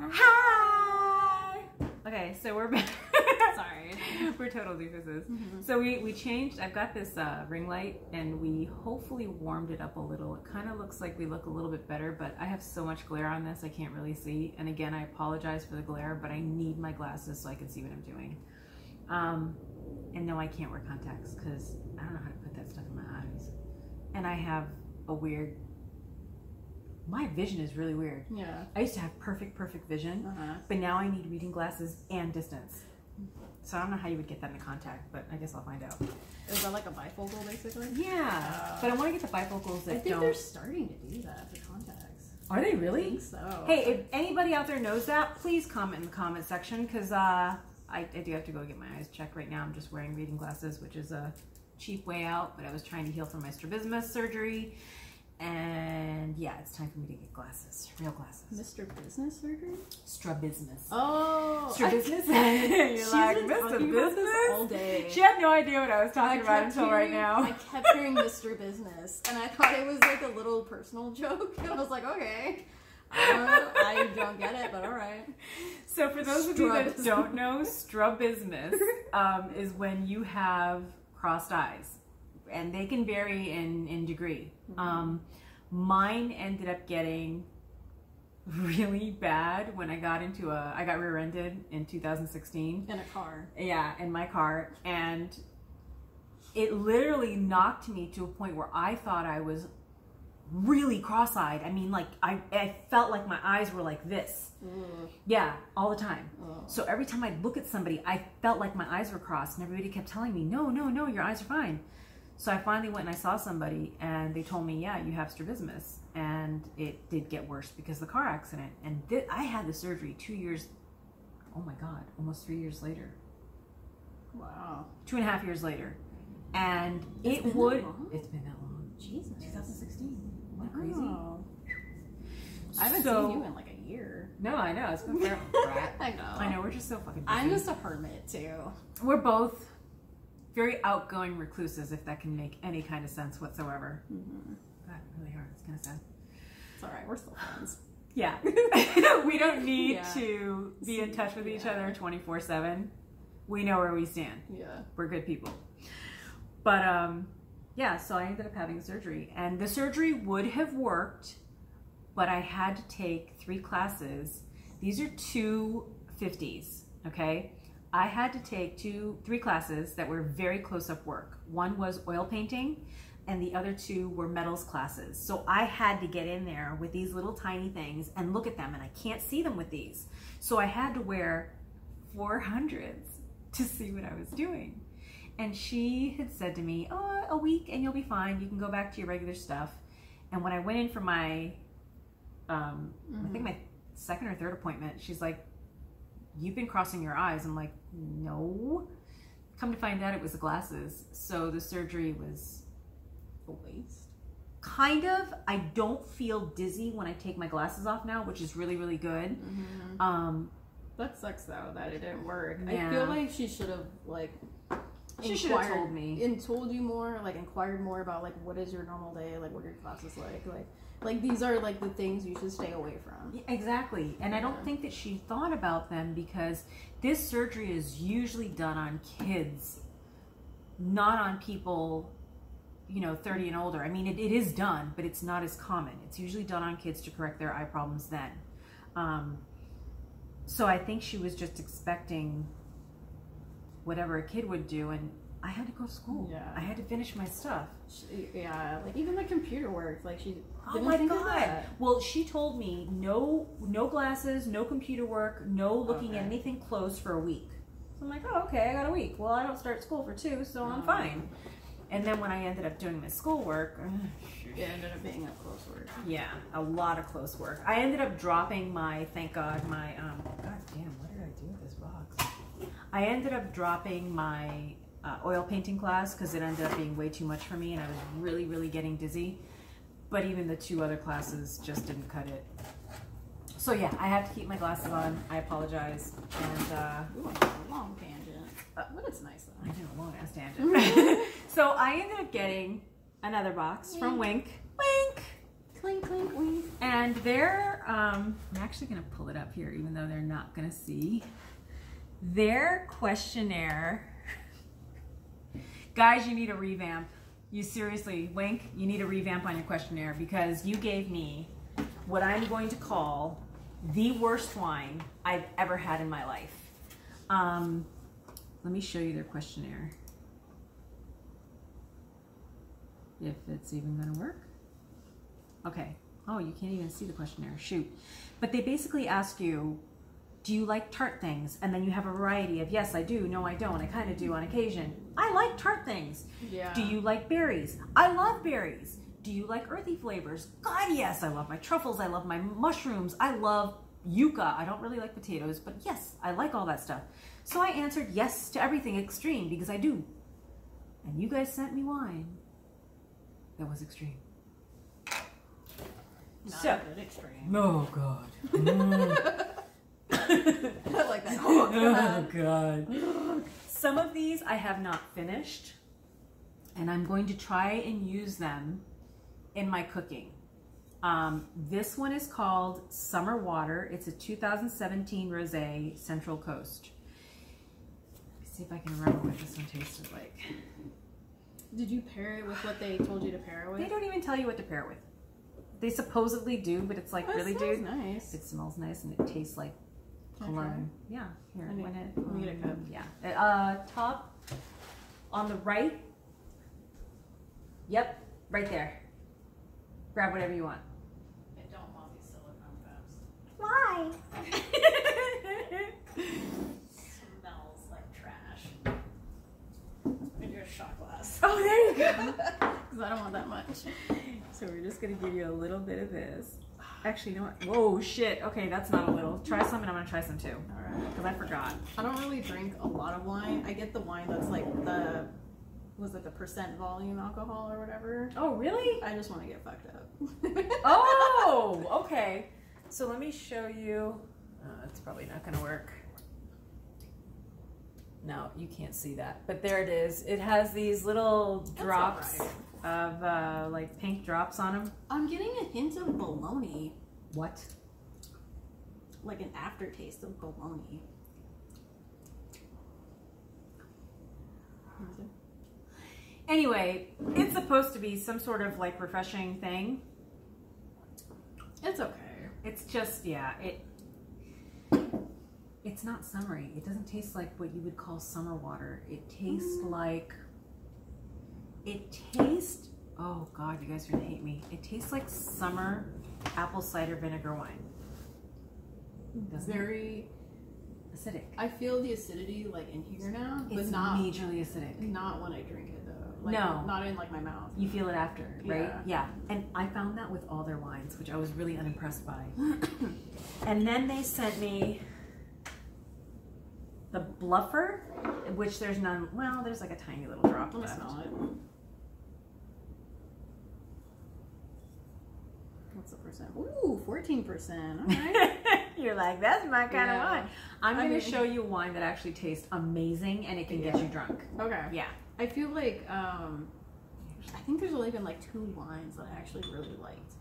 Hi! Okay, so we're back. Sorry. We're total doofuses. Mm-hmm. So we changed. I've got this ring light and we hopefully warmed it up a little. It kind of looks like we look a little bit better, but I have so much glare on this I can't really see. And again, I apologize for the glare, but I need my glasses so I can see what I'm doing. And no, I can't wear contacts because I don't know how to put that stuff in my eyes. And I have a weird... My vision is really weird. Yeah. I used to have perfect vision, but now I need reading glasses and distance. So I don't know how you would get that into contact, but I guess I'll find out. Is that like a bifocal, basically? Yeah. But I want to get the bifocals that don't... I think they're starting to do that for contacts. Are they really? I think so. Hey, if anybody out there knows that, please comment in the comment section, because I do have to go get my eyes checked right now. I'm just wearing reading glasses, which is a cheap way out, but I was trying to heal from my strabismus surgery. And yeah, it's time for me to get glasses, real glasses. Mr. Business surgery? Strabismus. Oh, Strabismus. You're like, Mr. Business all day. She had no idea what I was talking about until right now. I kept hearing Mr. Business, and I thought it was like a little personal joke. And I was like, okay, I don't get it, but all right. So for those of you that don't know, strabismus is when you have crossed eyes. And they can vary in degree. Mine ended up getting really bad when I got into a, I got rear-ended in 2016. In a car. Yeah, in my car. And it literally knocked me to a point where I thought I was really cross-eyed. I mean, like, I felt like my eyes were like this. Mm. Yeah, all the time. Mm. So every time I'd look at somebody, I felt like my eyes were crossed. And everybody kept telling me, no, no, no, your eyes are fine. So I finally went and I saw somebody and they told me, yeah, you have strabismus. And it did get worse because of the car accident. And I had the surgery 2 years, oh my God, almost 3 years later. Wow. 2.5 years later. And it's been that long. Jesus. 2016. What crazy. Wow. I haven't seen you in like a year. No, I know. It's been forever. I know. We're just so fucking busy. I'm just a hermit too. We're both very outgoing recluses, if that can make any kind of sense whatsoever. Mm-hmm. God, we really are. It's kind of sad. It's all right. We're still friends. Yeah. We don't need to be in touch with each other 24/7. We know where we stand. Yeah. We're good people. But, yeah, so I ended up having surgery. And the surgery would have worked, but I had to take 3 classes. These are 250s, okay? I had to take 3 classes that were very close-up work. One was oil painting, and the other 2 were metals classes. So I had to get in there with these little tiny things and look at them, and I can't see them with these. So I had to wear 400s to see what I was doing. And she had said to me, oh, a week and you'll be fine. You can go back to your regular stuff. And when I went in for my, I think my 2nd or 3rd appointment, she's like, you've been crossing your eyes. I'm like, no. Come to find out it was the glasses. So the surgery was a waste. Kind of. I don't feel dizzy when I take my glasses off now, which is really, really good. Mm-hmm. That sucks though, that it didn't work. Yeah. I feel like she should have told you more, like inquired more about like what is your normal day, like what are your classes like these are like the things you should stay away from. Yeah, exactly. And I don't think that she thought about them because this surgery is usually done on kids, not on people, you know, 30 and older. I mean, it is done, but it's not as common. It's usually done on kids to correct their eye problems then. So I think she was just expecting whatever a kid would do, and I had to go to school. Yeah. I had to finish my stuff. Yeah, like even the computer work. Like she. Oh my God! Well, she told me no glasses, no computer work, no looking at anything close for a week. So I'm like, oh okay, I got a week. Well, I don't start school for 2, so I'm fine. And then when I ended up doing my schoolwork, it ended up being a close work. Yeah, a lot of close work. I ended up dropping my God damn, what did I do with this box? I ended up dropping my oil painting class because it ended up being way too much for me and I was really, really getting dizzy. But even the 2 other classes just didn't cut it. So yeah, I have to keep my glasses on. I apologize. And ooh, a long tangent. But it's nice though. I know, a long ass tangent. So I ended up getting another box from Winc. Winc! Clink, clink, clink. And they're, I'm actually gonna pull it up here even though they're not gonna see. Their questionnaire. Guys, you need a revamp. You seriously, Winc, you need a revamp on your questionnaire because you gave me what I'm going to call the worst wine I've ever had in my life. Let me show you their questionnaire. If it's even gonna work. Okay. Oh, you can't even see the questionnaire. Shoot. But they basically ask you, do you like tart things? And then you have a variety of, yes, I do, no, I don't, I kind of do on occasion. I like tart things. Yeah. Do you like berries? I love berries. Do you like earthy flavors? God, yes, I love my truffles, I love my mushrooms, I love yuca. I don't really like potatoes, but yes, I like all that stuff. So I answered yes to everything extreme because I do. And you guys sent me wine that was extreme. Not so, a good extreme. Oh, God. Mm. I like that. Oh, God. Some of these I have not finished, and I'm going to try and use them in my cooking. This one is called Summer Water. It's a 2017 Rosé Central Coast. Let's see if I can remember what this one tasted like. Did you pair it with what they told you to pair it with? They don't even tell you what to pair it with. They supposedly do, but it's like, oh, really, dude? It smells nice. It smells nice, and it tastes like cologne. Okay. Yeah. Here, when it comes. Yeah. Top on the right. Yep, right there. Grab whatever you want. I don't want these silicone cups. Why? Smells like trash. In your shot glass. Oh, there you go. Because I don't want that much. So we're just gonna give you a little bit of this. Actually, you know what? Whoa, shit. Okay, that's not a little. Try some, and I'm gonna try some too. All right. Because I forgot. I don't really drink a lot of wine. I get the wine that's like the, was it the percent volume alcohol or whatever? Oh, really? I just want to get fucked up. Oh, okay. So let me show you. It's probably not gonna work. No, you can't see that. But there it is. It has these little drops of like pink drops on them. I'm getting a hint of bologna. What? Like an aftertaste of bologna. Anyway, it's supposed to be some sort of like refreshing thing. It's okay. It's just, yeah, it's not summery. It doesn't taste like what you would call summer water. It tastes like, oh God, you guys are gonna hate me. It tastes like summer apple cider vinegar wine. Very acidic. I feel the acidity like in here now, but it's not majorly acidic. Not when I drink it though. Like, no. Not in like my mouth. You feel it after, right? Yeah. And I found that with all their wines, which I was really unimpressed by. And then they sent me the bluffer, which there's none. Well, there's like a tiny little drop. Let me smell it. What's the percent? Ooh, 14%. All right. You're like, that's my kind of wine. I'm going to show you wine that actually tastes amazing and it can get you drunk. Okay. Yeah. I feel like I think there's only been like 2 wines that I actually really liked,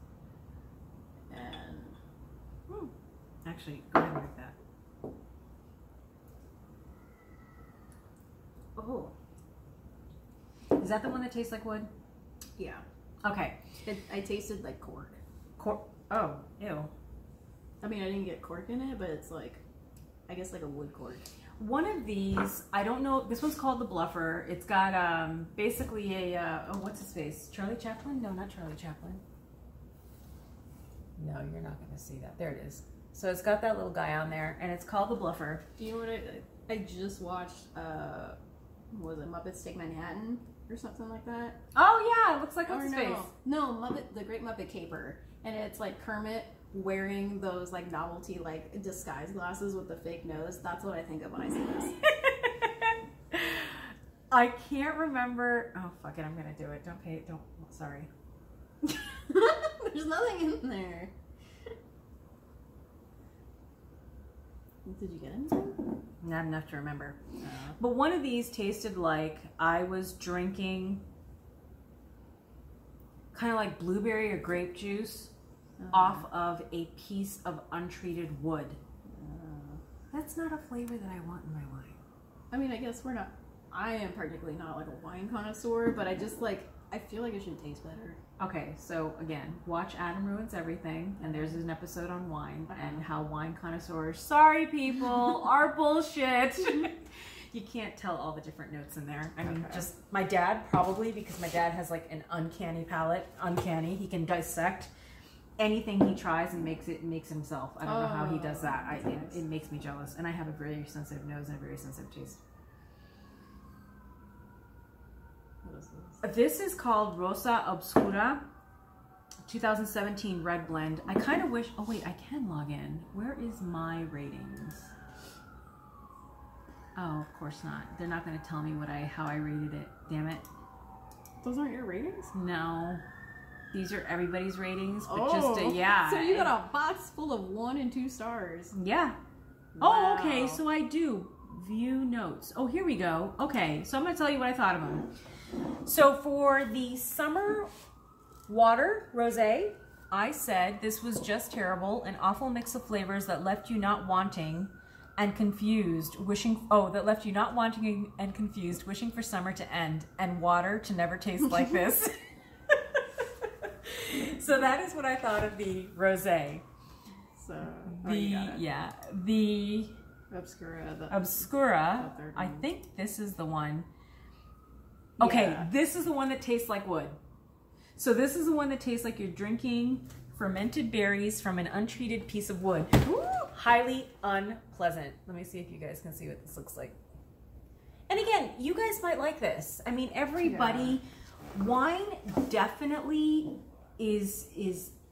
and actually I like that. Oh, is that the one that tastes like wood? Yeah. Okay. I tasted like cork. Cork? Oh, ew. I mean, I didn't get cork in it, but it's like, I guess like a wood cork. One of these, I don't know, this one's called the Bluffer. It's got basically a, oh, what's his face? Charlie Chaplin? No, not Charlie Chaplin. No, you're not going to see that. There it is. So it's got that little guy on there, and it's called the Bluffer. Do you know what I just watched, was it Muppets Take Manhattan or something like that? Oh yeah, it looks like what's his face? No, The Great Muppet Caper, and it's like Kermit wearing those like novelty like disguise glasses with the fake nose. That's what I think of when I see this. I can't remember. Oh fuck it, I'm gonna do it. Don't pay it. Don't. Sorry. There's nothing in there. Did you get anything? Not enough to remember. No. But one of these tasted like I was drinking kind of like blueberry or grape juice off of a piece of untreated wood. That's not a flavor that I want in my wine. I mean, I guess we're not, I am particularly not like a wine connoisseur, but I just like, I feel like it should taste better. Okay, so again, watch Adam Ruins Everything, and there's an episode on wine and how wine connoisseurs, sorry people, are bullshit. You can't tell all the different notes in there. I mean, just my dad probably, because my dad has like an uncanny palate, he can dissect anything he tries and makes himself. I don't know how he does that. It makes me jealous, and I have a very sensitive nose and a very sensitive taste. What is this? This is called Rosa Obscura 2017 Red Blend. I kind of wish, oh wait, I can log in. Where is my ratings? Oh, of course not. They're not going to tell me what how I rated it. Damn it. Those aren't your ratings? No. These are everybody's ratings, but yeah. So you got a box full of 1- and 2- stars. Yeah. Wow. Oh, okay, so I do. View notes. Oh, here we go. Okay, so I'm going to tell you what I thought of them. So for the Summer Water Rosé, I said this was just terrible, an awful mix of flavors that left you not wanting and confused, wishing, for summer to end and water to never taste like this. So that is what I thought of the rosé. So the Obscura. I think this is the one. Okay, this is the one that tastes like wood. So this is the one that tastes like you're drinking fermented berries from an untreated piece of wood. Ooh, highly unpleasant. Let me see if you guys can see what this looks like. And again, you guys might like this. I mean, everybody. Yeah. Wine definitely is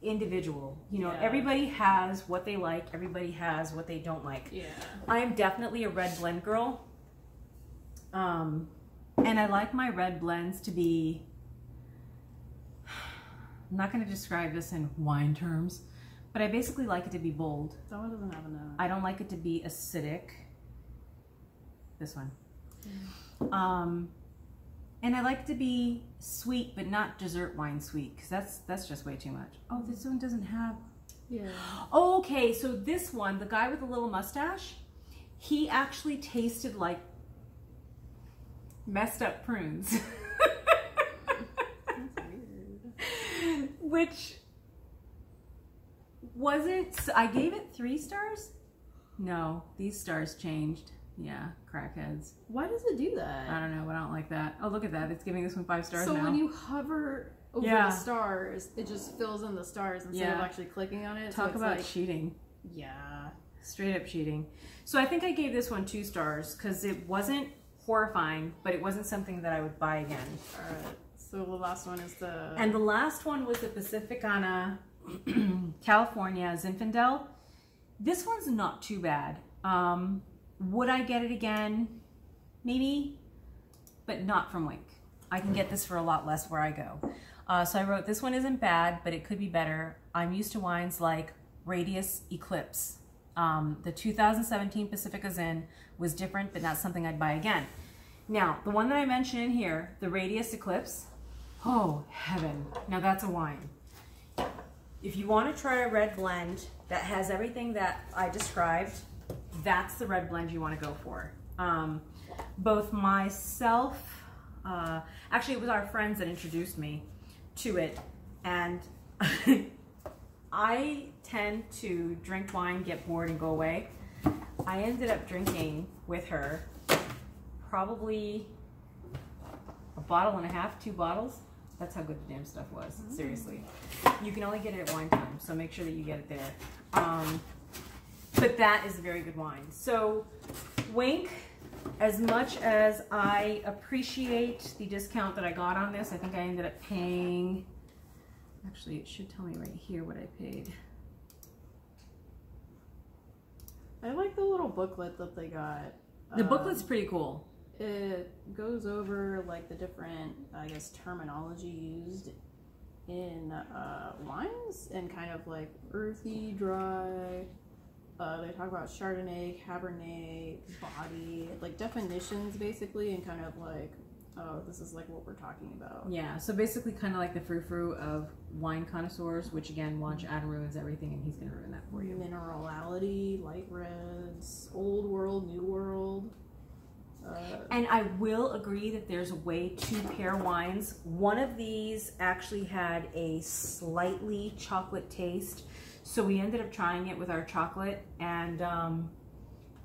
individual, you know. Yeah. Everybody has what they like, everybody has what they don't like. Yeah, I am definitely a red blend girl, and I like my red blends to be, I'm not going to describe this in wine terms, but I basically like it to be bold. That one doesn't have a note. I don't like it to be acidic, this one. And I like to be sweet, but not dessert wine sweet, because that's just way too much. Oh, this one doesn't have... Yeah. Oh, okay, so this one, the guy with the little mustache, he actually tasted like messed up prunes. That's weird. Which wasn't... I gave it 3 stars? No, these stars changed. Yeah, crackheads. Why does it do that? I don't know. I don't like that. Oh, look at that. It's giving this one 5 stars now. So when you hover over the stars, it just fills in the stars instead of actually clicking on it. Talk about cheating. Yeah. Straight up cheating. So I think I gave this one 2 stars because it wasn't horrifying, but it wasn't something that I would buy again. All right. So the last one is the... And the last one was the Pacificana California Zinfandel. This one's not too bad. Would I get it again? Maybe, but not from Winc. I can get this for a lot less where I go. So I wrote, this one isn't bad, but it could be better. I'm used to wines like Radius Eclipse. The 2017 Pacifica Zin was different, but not something I'd buy again. Now, the one that I mentioned in here, the Radius Eclipse, oh heaven, now that's a wine. If you want to try a red blend that has everything that I described, that's the red blend you want to go for. Both myself, actually it was our friends that introduced me to it, and I tend to drink wine, get bored, and go away. I ended up drinking with her probably a bottle and a half, 2 bottles. That's how good the damn stuff was, seriously. You can only get it at wine time, so make sure that you get it there. But that is a very good wine. So Winc, as much as I appreciate the discount that I got on this, I think I ended up paying, actually it should tell me right here what I paid. I like the little booklet that they got. The booklet's pretty cool. It goes over like the different, I guess, terminology used in wines, and kind of like earthy, dry. They talk about Chardonnay, Cabernet, body, like definitions basically, and kind of like oh, this is like what we're talking about. Yeah, so basically kind of like the frou-frou of wine connoisseurs, which again, watch Adam Ruins Everything and he's going to ruin that for you. Minerality, light reds, old world, new world. And I will agree that there's a way to pair wines. One of these actually had a slightly chocolate taste, so we ended up trying it with our chocolate, and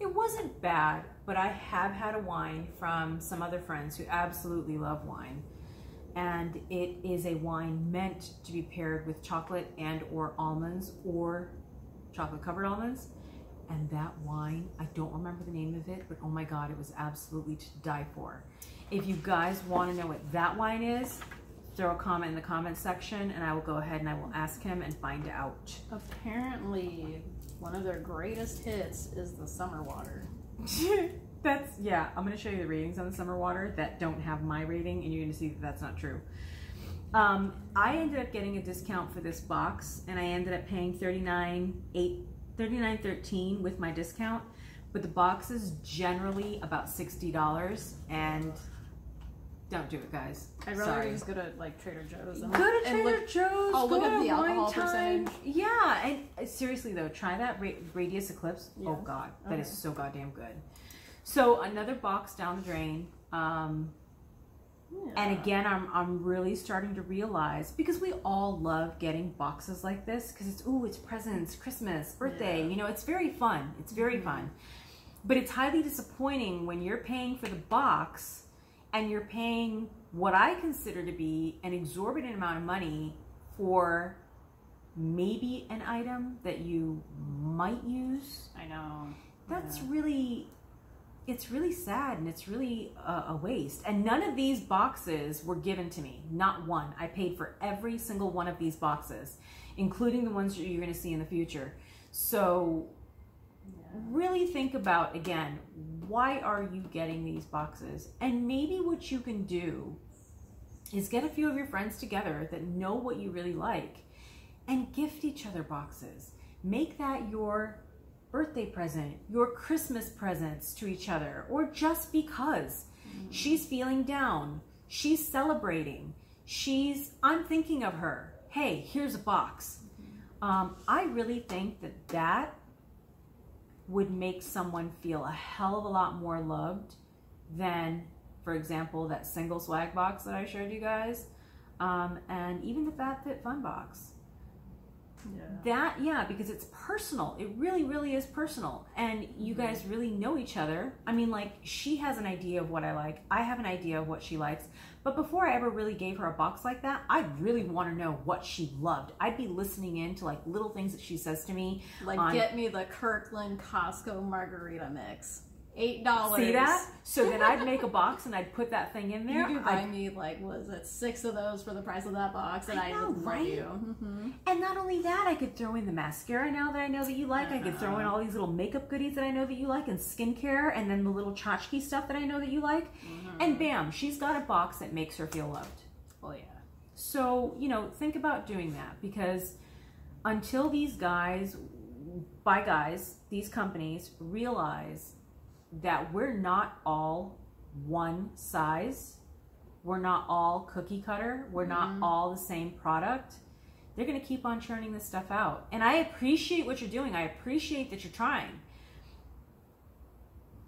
it wasn't bad, but I have had a wine from some other friends who absolutely love wine, and it is a wine meant to be paired with chocolate and or almonds or chocolate covered almonds. And that wine, I don't remember the name of it, but oh my God, it was absolutely to die for. If you guys want to know what that wine is, throw a comment in the comment section and I will go ahead and I will ask him and find out. Apparently, one of their greatest hits is the Summer Water. That's, yeah, I'm going to show you the ratings on the Summer Water that don't have my rating, and you're going to see that that's not true. I ended up getting a discount for this box, and I ended up paying $39.13 with my discount, but the box is generally about $60, and don't do it, guys. I'd rather just go to like Trader Joe's. Go to Trader Joe's. I'll look at the alcohol percentage. Yeah, and seriously though, try that Radius Eclipse. Yeah. Oh God, that is so goddamn good. So another box down the drain. Yeah. And again, I'm really starting to realize, because we all love getting boxes like this, because it's, ooh, it's presents, Christmas, birthday, you know, it's very fun. It's very fun. But it's highly disappointing when you're paying for the box and you're paying what I consider to be an exorbitant amount of money for maybe an item that you might use. I know. That's really... it's really sad, and it's really a waste. And none of these boxes were given to me. Not one. I paid for every single one of these boxes, including the ones that you're going to see in the future. So really think about, again, why are you getting these boxes? And maybe what you can do is get a few of your friends together that know what you really like and gift each other boxes. Make that your birthday present, your Christmas presents to each other, or just because she's feeling down, she's celebrating, she's, I'm thinking of her, hey, here's a box. I really think that that would make someone feel a hell of a lot more loved than, for example, that single swag box that I showed you guys, and even the FabFitFun box. Yeah, because it's personal. It really, really is personal. And you guys really know each other. I mean, like, she has an idea of what I like. I have an idea of what she likes. But before I ever really gave her a box like that, I really want to know what she loved. I'd be listening in to, like, little things that she says to me. Like, get me the Kirkland Costco margarita mix. $8. See that? So then I'd make a box and I'd put that thing in there. You could buy me, like, what is it, 6 of those for the price of that box, and I would love you. And not only that, I could throw in the mascara now that I know that you like. I could throw in all these little makeup goodies that I know that you like, and skincare, and then the little tchotchke stuff that I know that you like. And bam, she's got a box that makes her feel loved. Oh yeah. So, you know, think about doing that, because until these guys, these companies realize that we're not all one size, we're not all cookie cutter, we're not all the same product, they're going to keep on churning this stuff out. And I appreciate what you're doing, I appreciate that you're trying,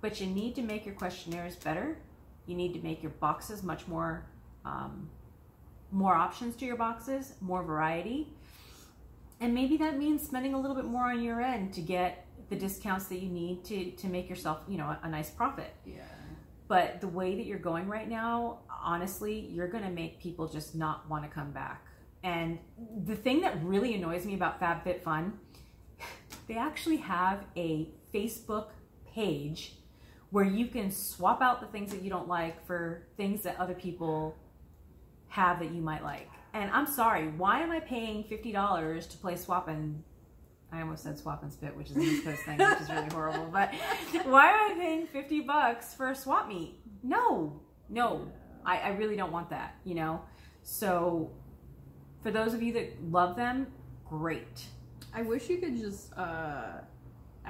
but you need to make your questionnaires better. You need to make your boxes much more more options to your boxes, more variety, and maybe that means spending a little bit more on your end to get the discounts that you need to make yourself, you know, a nice profit. Yeah. But the way that you're going right now, honestly, you're going to make people just not want to come back. And the thing that really annoys me about FabFitFun, they actually have a Facebook page where you can swap out the things that you don't like for things that other people have that you might like. And I'm sorry, why am I paying $50 to play swap and... I almost said swap and spit, which is an East Coast thing, which is really horrible. But why am I paying $50 for a swap meet? No, no, I really don't want that, you know? So for those of you that love them, great. I wish you could just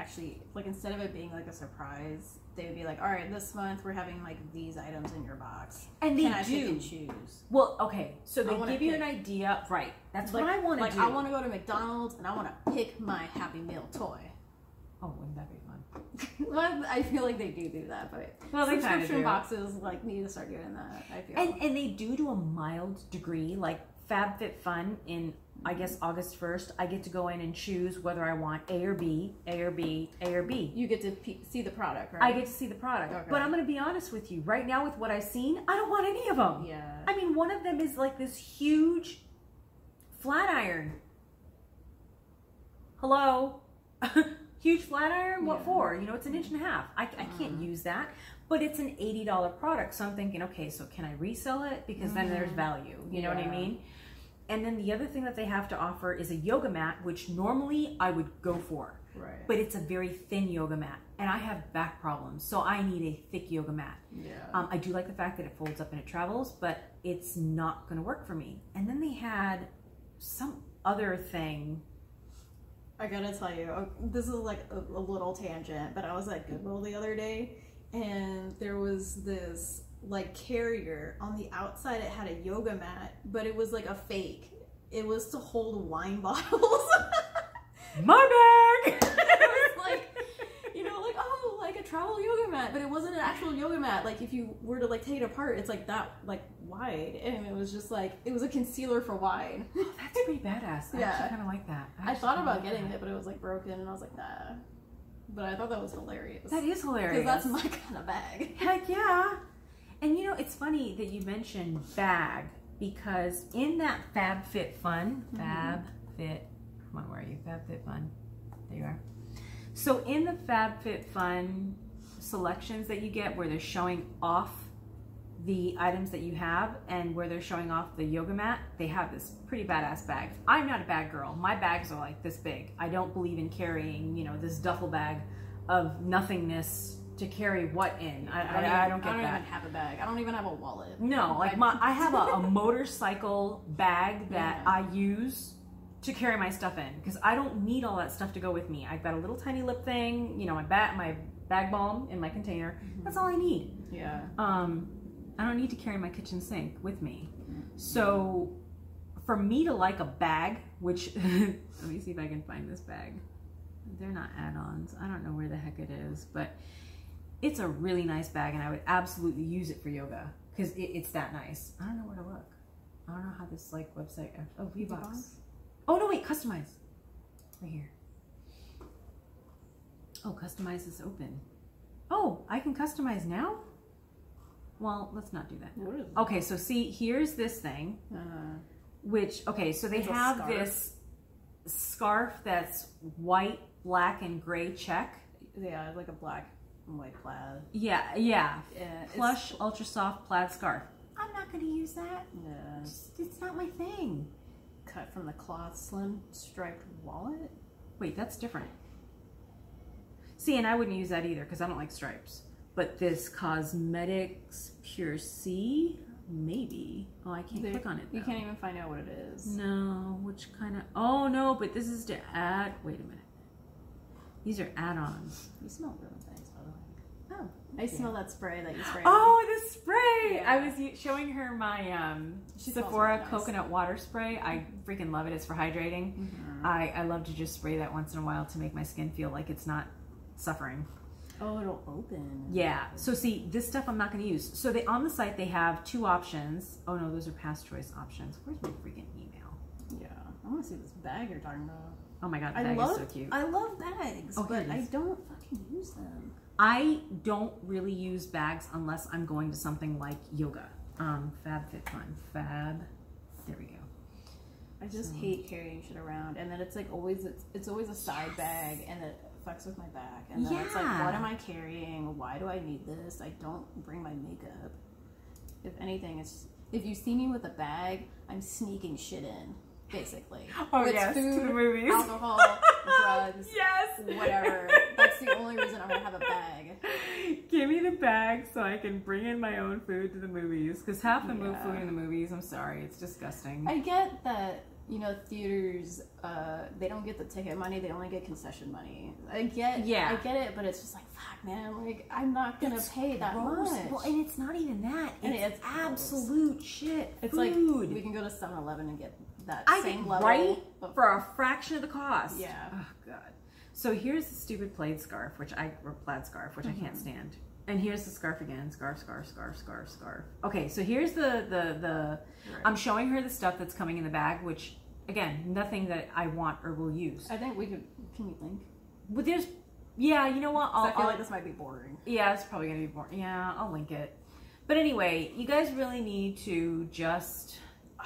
actually, like, instead of it being like a surprise, they would be like, all right, this month we're having like these items in your box. And they can choose. Well, okay, so they give you an idea, right? That's like, what I want to do. Like, I want to go to McDonald's and I want to pick my Happy Meal toy. Oh, wouldn't that be fun? Well, I feel like they do that, but well, subscription boxes like need to start doing that. I feel and they do a mild degree, like FabFitFun in I guess August 1st. I get to go in and choose whether I want A or B, A or B, A or B. You get to see the product, right? I get to see the product, okay. But I'm going to be honest with you. Right now, with what I've seen, I don't want any of them. Yeah. I mean, one of them is like this huge flat iron. Hello. Huge flat iron, what for? You know, it's an inch and a half. I can't use that, but it's an $80 product. So I'm thinking, okay, so can I resell it? Because then there's value, you know what I mean? And then the other thing that they have to offer is a yoga mat, which normally I would go for, right? But it's a very thin yoga mat and I have back problems. So I need a thick yoga mat. Yeah. I do like the fact that it folds up and it travels, but it's not going to work for me. And then they had some other thing. I gotta tell you, this is like a little tangent, but I was at Goodwill the other day and there was this like carrier. On the outside it had a yoga mat, but it was like a fake. It was to hold wine bottles. My bag! It was like, you know, like, oh, like a travel yoga mat, but it wasn't an actual yoga mat. Like if you were to like take it apart, it's like that, like wide, and it was just like, it was a concealer for wine. Oh, that's pretty badass. I actually kind of like that. I thought about getting it, but it was like broken and I was like, nah. But I thought that was hilarious. That is hilarious. Because that's my kind of bag. Heck yeah. And you know, it's funny that you mentioned bag, because in that FabFitFun, come on, where are you? FabFitFun. There you are. So in the FabFitFun selections that you get, where they're showing off the items that you have and where they're showing off the yoga mat, they have this pretty badass bag. I'm not a bag girl. My bags are like this big. I don't believe in carrying, you know, this duffel bag of nothingness to carry what in. I don't even have a bag. I don't even have a wallet. No, like I have a motorcycle bag that I use to carry my stuff in, because I don't need all that stuff to go with me. I've got a little tiny lip thing, you know, my bag balm in my container. That's all I need. Yeah. I don't need to carry my kitchen sink with me. So for me to like a bag, which, let me see if I can find this bag. They're not add-ons. I don't know where the heck it is, but it's a really nice bag and I would absolutely use it for yoga because it's that nice. I don't know where to look. I don't know how this like website, oh, VBox. Oh no, wait, Customize. Right here. Oh, Customize is open. Oh, I can customize now? Well, let's not do that. Okay, so see, here's this thing, which, okay, so they have this scarf that's white, black, and gray check. Yeah, like a black and white plaid. Yeah, yeah. Plush, ultra soft plaid scarf. I'm not going to use that. No. It's not my thing. Cut from the cloth, slim striped wallet. Wait, that's different. See, and I wouldn't use that either because I don't like stripes. But this Cosmetics Pure C, maybe. Oh, I can't click on it though. You can't even find out what it is. No, which kind of, oh no, but this is to add, wait a minute. These are add-ons. You smell really nice, by the way. Oh, I smell that spray that you sprayed. Oh, the spray! Yeah. I was showing her my Sephora Coconut Water Spray. I freaking love it, it's for hydrating. I love to just spray that once in a while to make my skin feel like it's not suffering. Oh, it'll open. Yeah. So see, this stuff I'm not going to use. So they on the site, they have two options. Oh no, those are past choice options. Where's my freaking email? Yeah. I want to see this bag you're talking about. Oh my God, the bag is so cute. I love bags, but I don't fucking use them. I don't really use bags unless I'm going to something like yoga. FabFitFun. There we go. I just hate carrying shit around. And then it's like always, it's always a side bag and it fucks with my back, and then it's like, what am I carrying? Why do I need this? I don't bring my makeup. If anything, it's just, if you see me with a bag, I'm sneaking shit in, basically. Oh yes, food, to the movies, alcohol, drugs, yes, whatever. That's the only reason I'm gonna have a bag. Give me the bag so I can bring in my own food to the movies, because half the food in the movies, I'm sorry, it's disgusting. I get that you know, theaters, they don't get the ticket money, they only get concession money. I get it, but it's just like, fuck, man, like, I'm not gonna pay that much. Well, and it's not even that. It's absolute shit. It's like, we can go to 7-Eleven and get that same level. Right? For a fraction of the cost. Yeah. Oh, God. So here's the stupid plaid scarf, which I can't stand. And here's the scarf again. Scarf. Okay, so here's the right. I'm showing her the stuff that's coming in the bag, which, again, nothing that I want or will use. I think we could, can you think? Well, there's, yeah, you know what? I feel like this might be boring. Yeah, it's probably going to be boring. Yeah, I'll link it. But anyway, you guys really need to just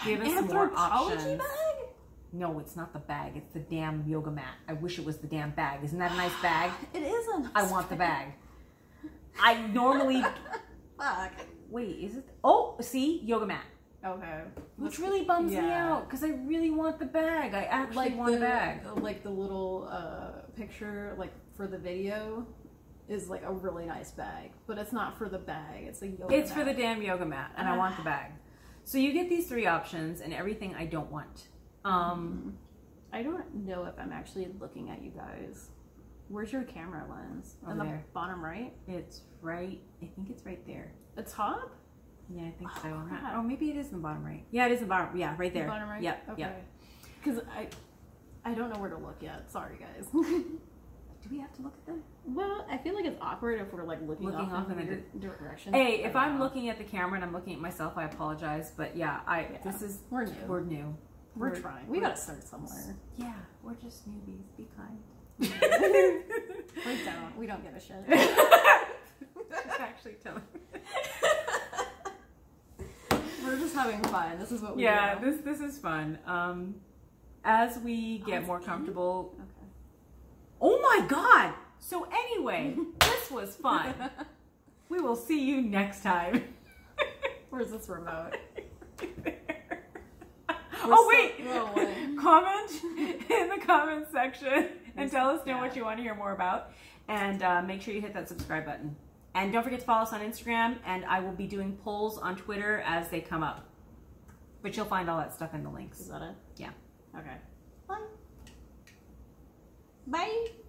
give us some more options. Bag? No, it's not the bag. It's the damn yoga mat. I wish it was the damn bag. Isn't that a nice bag? It is a nice bag. I want the bag. I normally fuck. Wait, is it? Oh, see, yoga mat. Okay. Which really bums me out because I really want the bag. I actually like want the bag. Like the little picture, like for the video, is like a really nice bag, but it's not for the bag. It's a yoga mat. It's for the damn yoga mat, and I want the bag. So you get these three options, and everything I don't want. I don't know if I'm actually looking at you guys. Where's your camera lens? On the bottom right? It's right, I think it's right there. The top? Yeah, I think so. Oh, maybe it is in the bottom right. Yeah, it is in the bottom, yeah, right there. The bottom right? Yep, okay. Yep. Because I don't know where to look yet. Sorry, guys. Do we have to look at them? Well, I feel like it's awkward if we're like looking off in a direction. Hey, if I'm looking at the camera and I'm looking at myself, I apologize. But yeah, we're new. We're trying. We gotta start somewhere. Yeah, we're just newbies. Be kind. We don't give a shit. It's actually telling. We're just having fun. This is what we do. Yeah, this is fun. As we get more comfortable. Okay. Oh my God! So anyway, this was fun. We will see you next time. Where's this remote? Wait! Comment in the comment section and tell us what you want to hear more about. And make sure you hit that subscribe button. And don't forget to follow us on Instagram. And I will be doing polls on Twitter as they come up. But you'll find all that stuff in the links. Is that it? Yeah. Okay. Bye. Bye.